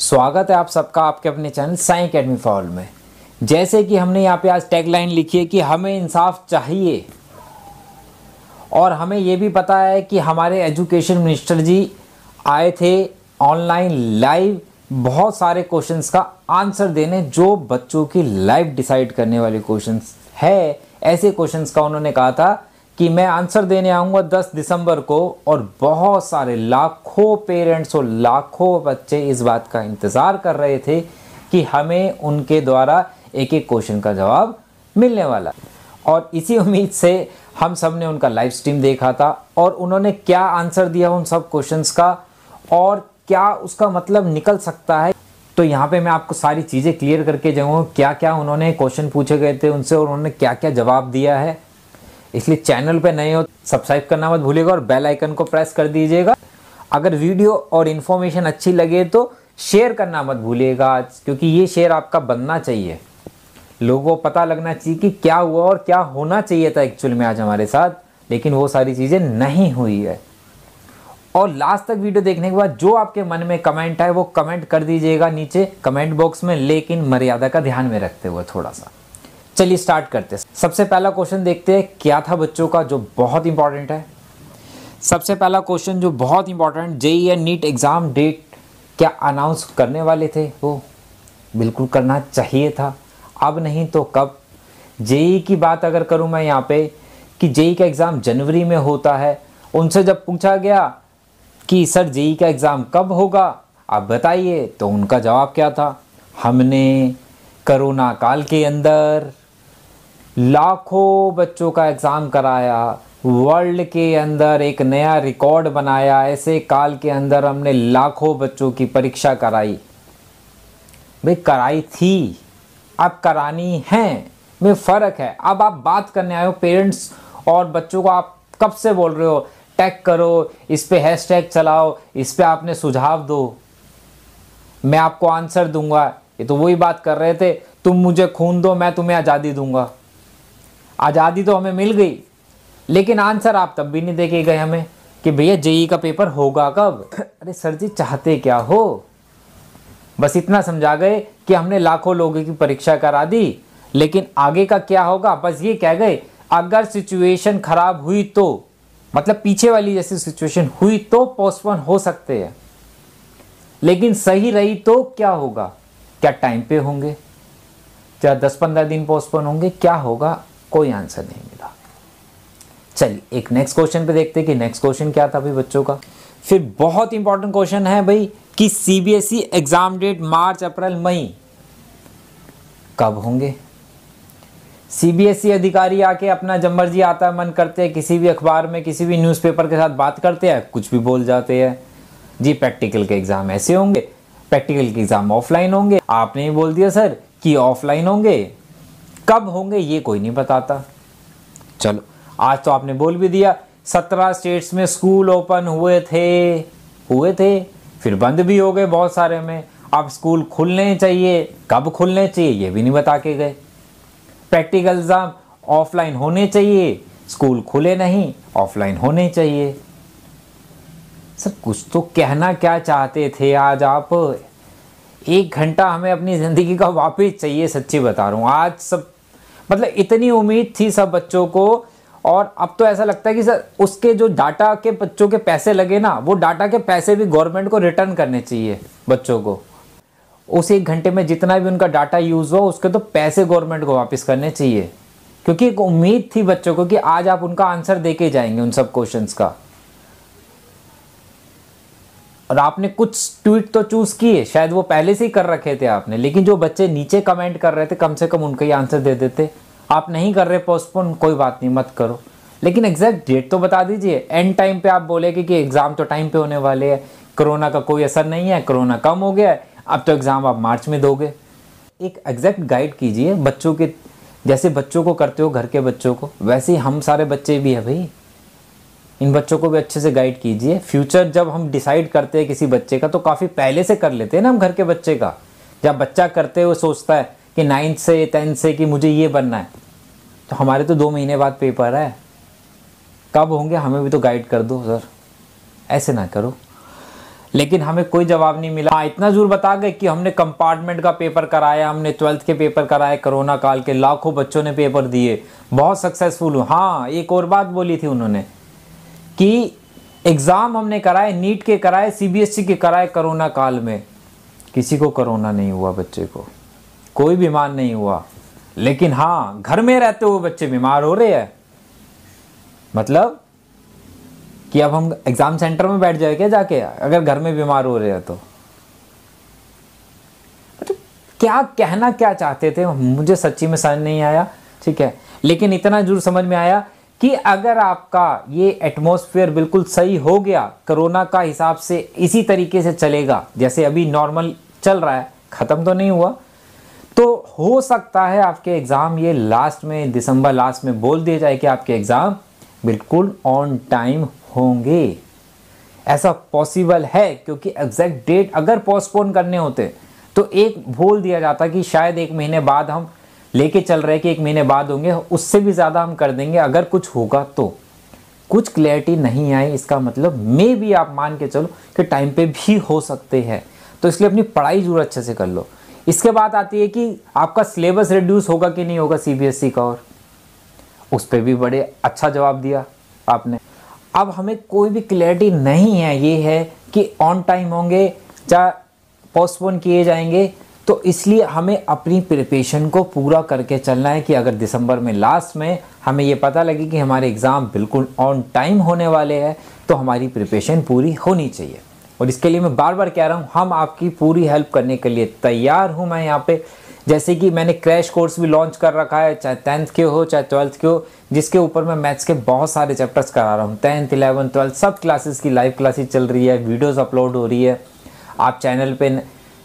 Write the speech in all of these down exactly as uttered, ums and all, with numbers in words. स्वागत है आप सबका आपके अपने channel Sai academy for all में। जैसे कि हमने यहाँ पे आज टैगलाइन लिखी है कि हमें इंसाफ चाहिए, और हमें ये भी पता है कि हमारे एजुकेशन मिनिस्टर जी आए थे ऑनलाइन लाइव बहुत सारे क्वेश्चंस का आंसर देने, जो बच्चों की लाइफ डिसाइड करने वाले क्वेश्चंस है। ऐसे क्वेश्चंस का उन्होंने कहा था कि मैं आंसर देने आऊँगा दस दिसंबर को, और बहुत सारे लाखों पेरेंट्स और लाखों बच्चे इस बात का इंतज़ार कर रहे थे कि हमें उनके द्वारा एक एक क्वेश्चन का जवाब मिलने वाला। और इसी उम्मीद से हम सब ने उनका लाइव स्ट्रीम देखा था, और उन्होंने क्या आंसर दिया उन सब क्वेश्चंस का और क्या उसका मतलब निकल सकता है। तो यहाँ पे मैं आपको सारी चीज़ें क्लियर करके जाऊँगा क्या क्या उन्होंने क्वेश्चन पूछे गए थे उनसे और उन्होंने क्या क्या जवाब दिया है। इसलिए चैनल पे नए हो सब्सक्राइब करना मत भूलिएगा और बेल आइकन को प्रेस कर दीजिएगा। अगर वीडियो और इन्फॉर्मेशन अच्छी लगे तो शेयर करना मत भूलिएगा आज, क्योंकि ये शेयर आपका बनना चाहिए, लोगों को पता लगना चाहिए कि क्या हुआ और क्या होना चाहिए था एक्चुअल में आज हमारे साथ, लेकिन वो सारी चीज़ें नहीं हुई है। और लास्ट तक वीडियो देखने के बाद जो आपके मन में कमेंट है वो कमेंट कर दीजिएगा नीचे कमेंट बॉक्स में, लेकिन मर्यादा का ध्यान में रखते हुए थोड़ा सा। चलिए स्टार्ट करते हैं। सबसे पहला क्वेश्चन देखते हैं क्या था बच्चों का, जो बहुत इंपॉर्टेंट है। सबसे पहला क्वेश्चन जो बहुत इंपॉर्टेंट, जेईई या नीट एग्ज़ाम डेट क्या अनाउंस करने वाले थे? वो बिल्कुल करना चाहिए था, अब नहीं तो कब। जेईई की बात अगर करूं मैं यहाँ पे कि जेईई का एग्ज़ाम जनवरी में होता है, उनसे जब पूछा गया कि सर जेईई का एग्ज़ाम कब होगा आप बताइए, तो उनका जवाब क्या था? हमने कोरोना काल के अंदर लाखों बच्चों का एग्ज़ाम कराया, वर्ल्ड के अंदर एक नया रिकॉर्ड बनाया, ऐसे काल के अंदर हमने लाखों बच्चों की परीक्षा कराई। भाई कराई थी, अब करानी है में फ़र्क है। अब आप बात करने आए हो पेरेंट्स और बच्चों को, आप कब से बोल रहे हो टैग करो, इस पे हैशटैग चलाओ, इस पे आपने सुझाव दो, मैं आपको आंसर दूंगा। ये तो वही बात कर रहे थे, तुम मुझे खून दो मैं तुम्हें आज़ादी दूंगा। आज़ादी तो हमें मिल गई, लेकिन आंसर आप तब भी नहीं देके गए हमें कि भैया जेईई का पेपर होगा कब। अरे सर जी चाहते क्या हो? बस इतना समझा गए कि हमने लाखों लोगों की परीक्षा करा दी, लेकिन आगे का क्या होगा बस ये कह गए। अगर सिचुएशन ख़राब हुई तो, मतलब पीछे वाली जैसी सिचुएशन हुई तो पोस्टपोन हो सकते हैं, लेकिन सही रही तो क्या होगा? क्या टाइम पे होंगे? क्या दस पंद्रह दिन पोस्टपोन होंगे? क्या होगा? कोई आंसर नहीं मिला। चलिए एक नेक्स्ट क्वेश्चन पे देखते हैं कि नेक्स्ट क्वेश्चन क्या था भाई बच्चों का। फिर बहुत इंपॉर्टेंट क्वेश्चन है भाई कि सीबीएसई एग्ज़ाम डेट मार्च अप्रैल मई कब होंगे? सीबीएसई अधिकारी आके अपना जब मर्जी आता है मन करते हैं किसी भी अखबार में किसी भी न्यूज़पेपर के साथ बात करते हैं, कुछ भी बोल जाते हैं जी। प्रैक्टिकल के एग्ज़ाम ऐसे होंगे, प्रैक्टिकल के एग्ज़ाम ऑफलाइन होंगे, आपने भी बोल दिया सर कि ऑफलाइन होंगे, कब होंगे ये कोई नहीं बताता। चलो आज तो आपने बोल भी दिया, सत्रह स्टेट्स में स्कूल ओपन हुए थे हुए थे फिर बंद भी हो गए बहुत सारे में। अब स्कूल खुलने चाहिए, कब खुलने चाहिए ये भी नहीं बता के गए। प्रैक्टिकल एग्ज़ाम ऑफलाइन होने चाहिए, स्कूल खुले नहीं, ऑफलाइन होने चाहिए। सर कुछ तो कहना क्या चाहते थे आज आप? एक घंटा हमें अपनी ज़िंदगी का वापस चाहिए, सच्ची बता रहा हूँ। आज सब मतलब इतनी उम्मीद थी सब बच्चों को, और अब तो ऐसा लगता है कि सर उसके जो डाटा के बच्चों के पैसे लगे ना, वो डाटा के पैसे भी गवर्नमेंट को रिटर्न करने चाहिए बच्चों को। उस एक घंटे में जितना भी उनका डाटा यूज़ हुआ उसके तो पैसे गवर्नमेंट को वापस करने चाहिए, क्योंकि एक उम्मीद थी बच्चों को कि आज आप उनका आंसर दे के जाएंगे उन सब क्वेश्चंस का। और आपने कुछ ट्वीट तो चूज़ किए, शायद वो पहले से ही कर रखे थे आपने, लेकिन जो बच्चे नीचे कमेंट कर रहे थे कम से कम उनका ही आंसर दे देते। आप नहीं कर रहे पोस्टपोन, कोई बात नहीं मत करो, लेकिन एग्जैक्ट डेट तो बता दीजिए। एंड टाइम पे आप बोलेंगे कि एग्ज़ाम तो टाइम पे होने वाले हैं, कोरोना का कोई असर नहीं है, कोरोना कम हो गया है, अब तो एग्ज़ाम आप मार्च में दोगे। एक एग्जैक्ट गाइड कीजिए बच्चों के, जैसे बच्चों को करते हो घर के बच्चों को, वैसे ही हम सारे बच्चे भी हैं भाई, इन बच्चों को भी अच्छे से गाइड कीजिए। फ्यूचर जब हम डिसाइड करते हैं किसी बच्चे का तो काफ़ी पहले से कर लेते हैं ना हम घर के बच्चे का। जब बच्चा करते हुए सोचता है कि नाइन्थ से टेंथ से कि मुझे ये बनना है, तो हमारे तो दो महीने बाद पेपर है, कब होंगे हमें भी तो गाइड कर दो सर, ऐसे ना करो। लेकिन हमें कोई जवाब नहीं मिला। हाँ, इतना जरूर बता गए कि हमने कंपार्टमेंट का पेपर कराया, हमने ट्वेल्थ के पेपर कराए, कोरोना काल के लाखों बच्चों ने पेपर दिए, बहुत सक्सेसफुल हुए। हाँ, एक और बात बोली थी उन्होंने कि एग्ज़ाम हमने कराए, नीट के कराए, सीबीएसई के कराए कोरोना काल में, किसी को कोरोना नहीं हुआ, बच्चे को कोई बीमार नहीं हुआ। लेकिन हाँ, घर में रहते हुए बच्चे बीमार हो रहे हैं। मतलब कि अब हम एग्ज़ाम सेंटर में बैठ जाए क्या जाके, अगर घर में बीमार हो रहे हैं तो? मतलब क्या कहना क्या चाहते थे मुझे सच्ची में समझ नहीं आया। ठीक है, लेकिन इतना जरूर समझ में आया कि अगर आपका ये एटमॉस्फेयर बिल्कुल सही हो गया, कोरोना का हिसाब से इसी तरीके से चलेगा जैसे अभी नॉर्मल चल रहा है, ख़त्म तो नहीं हुआ, तो हो सकता है आपके एग्ज़ाम ये लास्ट में, दिसंबर लास्ट में बोल दिया जाए कि आपके एग्ज़ाम बिल्कुल ऑन टाइम होंगे। ऐसा पॉसिबल है, क्योंकि एग्जैक्ट डेट अगर पोस्टपोन करने होते तो एक बोल दिया जाता कि शायद एक महीने बाद, हम लेके चल रहे कि एक महीने बाद होंगे, उससे भी ज़्यादा हम कर देंगे अगर कुछ होगा तो। कुछ क्लैरिटी नहीं आई, इसका मतलब मे भी आप मान के चलो कि टाइम पे भी हो सकते हैं, तो इसलिए अपनी पढ़ाई जरूर अच्छे से कर लो। इसके बाद आती है कि आपका सिलेबस रिड्यूस होगा कि नहीं होगा सीबीएसई का, और उस पर भी बड़े अच्छा जवाब दिया आपने। अब हमें कोई भी क्लैरिटी नहीं है, ये है कि ऑन टाइम होंगे या पोस्टपोन किए जाएंगे, तो इसलिए हमें अपनी प्रिपरेशन को पूरा करके चलना है कि अगर दिसंबर में लास्ट में हमें ये पता लगे कि हमारे एग्ज़ाम बिल्कुल ऑन टाइम होने वाले हैं, तो हमारी प्रिपरेशन पूरी होनी चाहिए। और इसके लिए मैं बार बार कह रहा हूँ, हम आपकी पूरी हेल्प करने के लिए तैयार हूँ। मैं यहाँ पे, जैसे कि मैंने क्रैश कोर्स भी लॉन्च कर रखा है, चाहे टेंथ के हो चाहे ट्वेल्थ के हो, जिसके ऊपर मैं मैथ्स के बहुत सारे चैप्टर्स करा रहा हूँ। टेंथ, इलेवन, ट्वेल्थ सब क्लासेस की लाइव क्लासेस चल रही है, वीडियोज़ अपलोड हो रही है। आप चैनल पर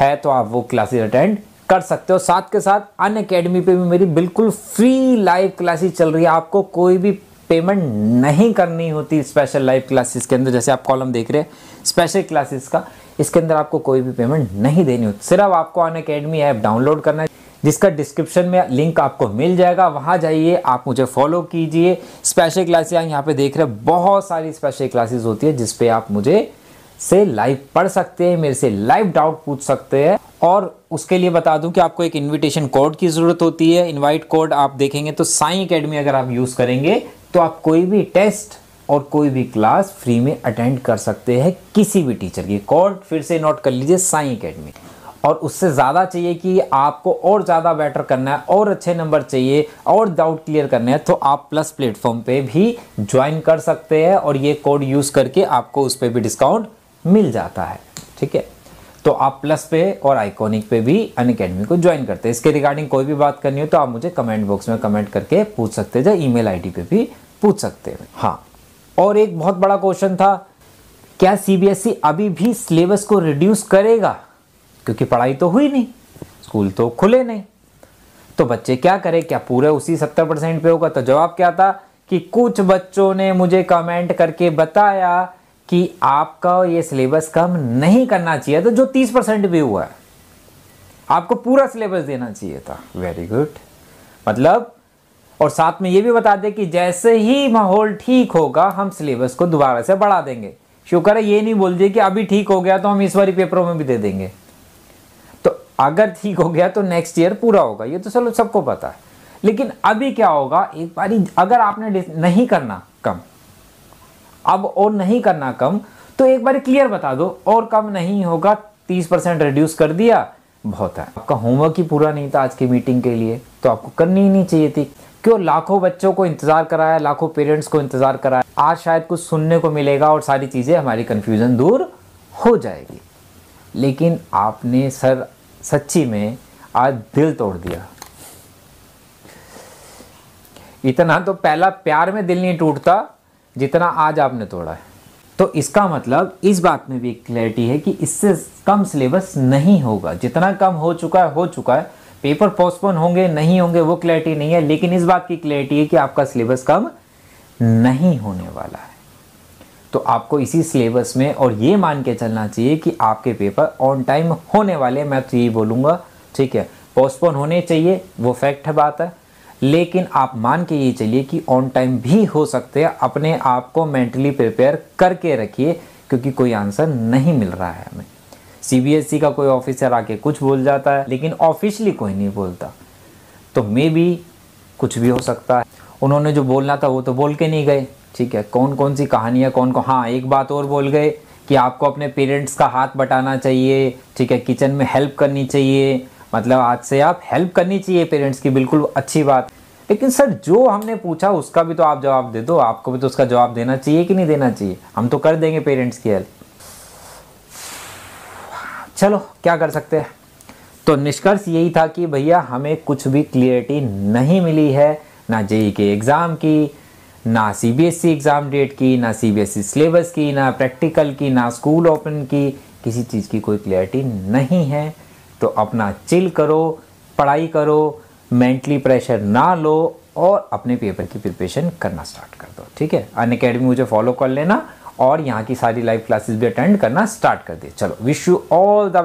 है तो आप वो क्लासेस अटेंड कर सकते हो। साथ के साथ अन अकेडमी पर भी मेरी बिल्कुल फ्री लाइव क्लासेस चल रही है, आपको कोई भी पेमेंट नहीं करनी होती। स्पेशल लाइव क्लासेस के अंदर, जैसे आप कॉलम देख रहे हैं स्पेशल क्लासेस का, इसके अंदर आपको कोई भी पेमेंट नहीं देनी होती। सिर्फ आपको अन अकेडमी ऐप डाउनलोड करना है, जिसका डिस्क्रिप्शन में लिंक आपको मिल जाएगा, वहाँ जाइए, आप मुझे फॉलो कीजिए। स्पेशल क्लासेस यहाँ पे देख रहे हैं, बहुत सारी स्पेशल क्लासेस होती है जिसपे आप मुझे से लाइव पढ़ सकते हैं, मेरे से लाइव डाउट पूछ सकते हैं। और उसके लिए बता दूं कि आपको एक इनविटेशन कोड की ज़रूरत होती है। इनवाइट कोड आप देखेंगे तो साई अकेडमी अगर आप यूज़ करेंगे तो आप कोई भी टेस्ट और कोई भी क्लास फ्री में अटेंड कर सकते हैं किसी भी टीचर की। कोड फिर से नोट कर लीजिए, साई अकेडमी। और उससे ज़्यादा चाहिए कि आपको और ज़्यादा बेटर करना है और अच्छे नंबर चाहिए और डाउट क्लियर करने हैं, तो आप प्लस प्लेटफॉर्म पर भी ज्वाइन कर सकते हैं और ये कोड यूज़ करके आपको उस पर भी डिस्काउंट मिल जाता है। ठीक है, तो आप प्लस पे और आइकॉनिक पे भी अनअकैडमी को ज्वाइन करते हैं। इसके रिगार्डिंग कोई भी बात करनी हो तो आप मुझे कमेंट बॉक्स में कमेंट करके पूछ सकते हैं, या ईमेल आईडी पे भी पूछ सकते हैं। हाँ, और एक बहुत बड़ा क्वेश्चन था, क्या सीबीएसई अभी भी सिलेबस को रिड्यूस करेगा? क्योंकि पढ़ाई तो हुई नहीं, स्कूल तो खुले नहीं, तो बच्चे क्या करें? क्या पूरे उसी सत्तर परसेंट पे होगा? तो जवाब क्या था कि कुछ बच्चों ने मुझे कमेंट करके बताया कि आपका ये सिलेबस कम नहीं करना चाहिए था, जो तीस परसेंट भी हुआ है, आपको पूरा सिलेबस देना चाहिए था। Very good. मतलब, और साथ में ये भी बता दें कि जैसे ही माहौल ठीक होगा हम सिलेबस को दोबारा से बढ़ा देंगे। शुक्र है ये नहीं बोल दिए कि अभी ठीक हो गया तो हम इस बार पेपरों में भी दे देंगे, तो अगर ठीक हो गया तो नेक्स्ट ईयर पूरा होगा, ये तो चलो सबको पता है। लेकिन अभी क्या होगा, एक बारी अगर आपने नहीं करना कम, अब और नहीं करना कम, तो एक बार क्लियर बता दो, और कम नहीं होगा, तीस परसेंट रिड्यूस कर दिया, बहुत है। आपका होमवर्क ही पूरा नहीं था आज की मीटिंग के लिए, तो आपको करनी ही नहीं चाहिए थी। क्यों? लाखों बच्चों को इंतजार कराया, लाखों पेरेंट्स को इंतजार कराया, आज शायद कुछ सुनने को मिलेगा और सारी चीज़ें, हमारी कन्फ्यूज़न दूर हो जाएगी। लेकिन आपने सर सच्ची में आज दिल तोड़ दिया। इतना तो पहला प्यार में दिल नहीं टूटता जितना आज आपने तोड़ा है। तो इसका मतलब इस बात में भी क्लैरिटी है कि इससे कम सिलेबस नहीं होगा। जितना कम हो चुका है हो चुका है, पेपर पोस्टपोन होंगे नहीं होंगे वो क्लैरिटी नहीं है, लेकिन इस बात की क्लैरिटी है कि आपका सिलेबस कम नहीं होने वाला है। तो आपको इसी सिलेबस में और ये मान के चलना चाहिए कि आपके पेपर ऑन टाइम होने वाले, मैं तो यही बोलूँगा। ठीक है, पोस्टपोन होने चाहिए वो फैक्ट है, बात है, लेकिन आप मान के ये चलिए कि ऑन टाइम भी हो सकते हैं। अपने आप को मेंटली प्रिपेयर करके रखिए क्योंकि कोई आंसर नहीं मिल रहा है हमें। सीबीएसई का कोई ऑफिसर आके कुछ बोल जाता है, लेकिन ऑफिशियली कोई नहीं बोलता, तो मे बी कुछ भी हो सकता है। उन्होंने जो बोलना था वो तो बोल के नहीं गए, ठीक है। कौन कौन सी कहानियाँ, कौन कौन, हाँ एक बात और बोल गए कि आपको अपने पेरेंट्स का हाथ बटाना चाहिए, ठीक है, किचन में हेल्प करनी चाहिए, मतलब आज से आप हेल्प करनी चाहिए पेरेंट्स की, बिल्कुल अच्छी बात। लेकिन सर जो हमने पूछा उसका भी तो आप जवाब दे दो, आपको भी तो उसका जवाब देना चाहिए कि नहीं देना चाहिए। हम तो कर देंगे पेरेंट्स की हेल्प, चलो क्या कर सकते हैं। तो निष्कर्ष यही था कि भैया हमें कुछ भी क्लियरिटी नहीं मिली है, ना जेई के एग्ज़ाम की, ना सीबीएसई एग्ज़ाम डेट की, ना सीबीएसई सिलेबस की, ना प्रैक्टिकल की, ना स्कूल ओपन की, किसी चीज़ की कोई क्लियरिटी नहीं है। तो अपना चिल करो, पढ़ाई करो, मेंटली प्रेशर ना लो और अपने पेपर की प्रिपरेशन करना स्टार्ट कर दो, ठीक है। अनअकैडमी मुझे फॉलो कर लेना और यहाँ की सारी लाइव क्लासेस भी अटेंड करना स्टार्ट कर दे। चलो, विश यू ऑल द